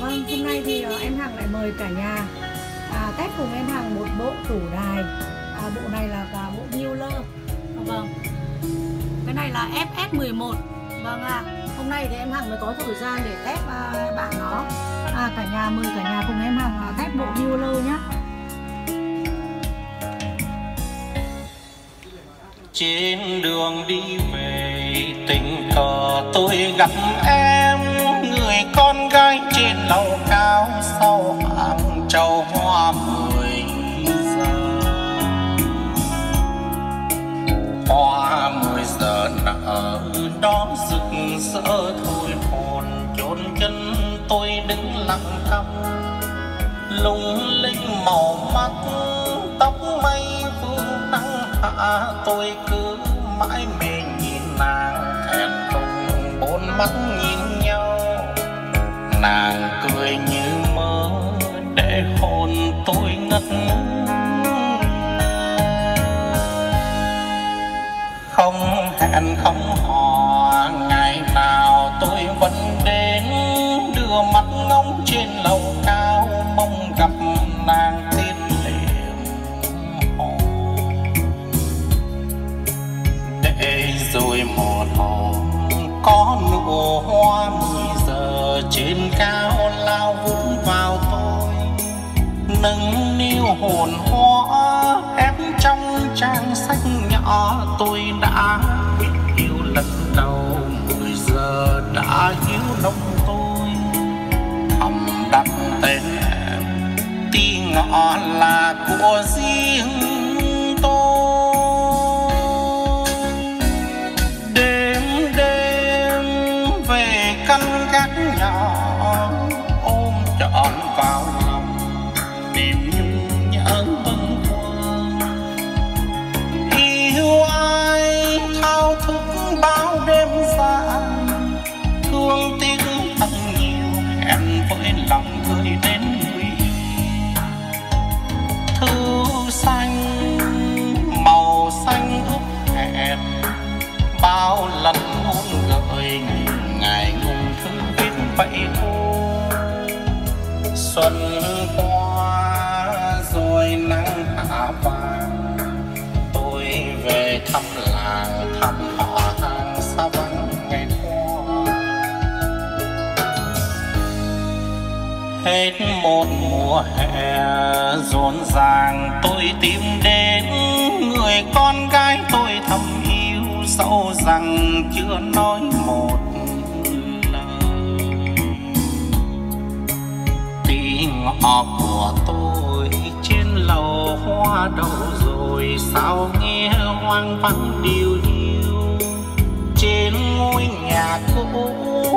Vâng, hôm nay thì em Hằng lại mời cả nhà test cùng em Hằng một bộ tủ đài. Bộ này là cả bộ Mueller. Vâng, cái này là FS-11. Vâng ạ, hôm nay thì em Hằng mới có thời gian để test bạn nó. Cả nhà mời cả nhà cùng em Hằng test bộ Mueller nhé. Trên đường đi về tình cờ tôi gặp em, người con gái trên lầu cao sau hàng trầu hoa mười giờ. Hoa mười giờ nở đó rực rỡ thôi hồn chốn chân, tôi đứng lặng thầm lung linh màu mắt tóc mây vương nắng hạ. Tôi cứ mãi mê nhìn nàng thẹn thùng, bốn mắt nhìn nhau nàng cười như mơ để hồn tôi ngất ngứ. Không hẹn không hò, ngày nào tôi vẫn đến đưa mắt ngóng trên lầu cao mong gặp nàng tiên liệm hồ. Để rồi một hôm có nụ hoa mười giờ trên cao lao vút vào tôi, nâng niu hồn hoa ép trong trang sách nhỏ. Tôi đã biết yêu lần đầu, mười giờ đã hiếu đông tôi, thầm đặt tên em tí ngọ là của riêng tôi. Đêm đêm về căn gác nhỏ ôm trọn vào lòng niềm nhung nhớ bâng quơ. Yêu ai thao thức bao đêm dài, thương tiếc thật nhiều em với lòng gửi đến nguy. Thư xanh màu xanh ướt hẹn bao lần muốn gợi ngày ngùng thư viết vậy thôi. Xuân qua rồi nắng hạ vàng, tôi về thăm làng thăm họ hàng xa vắng ngày qua. Hết một mùa hè rộn ràng tôi tìm đến người con gái tôi thầm yêu, dẫu rằng chưa nói một lời. Tí ngọ của tôi trên lầu hoa đâu rồi, sao nghe hoang vắng điều điêu trên ngôi nhà cũ.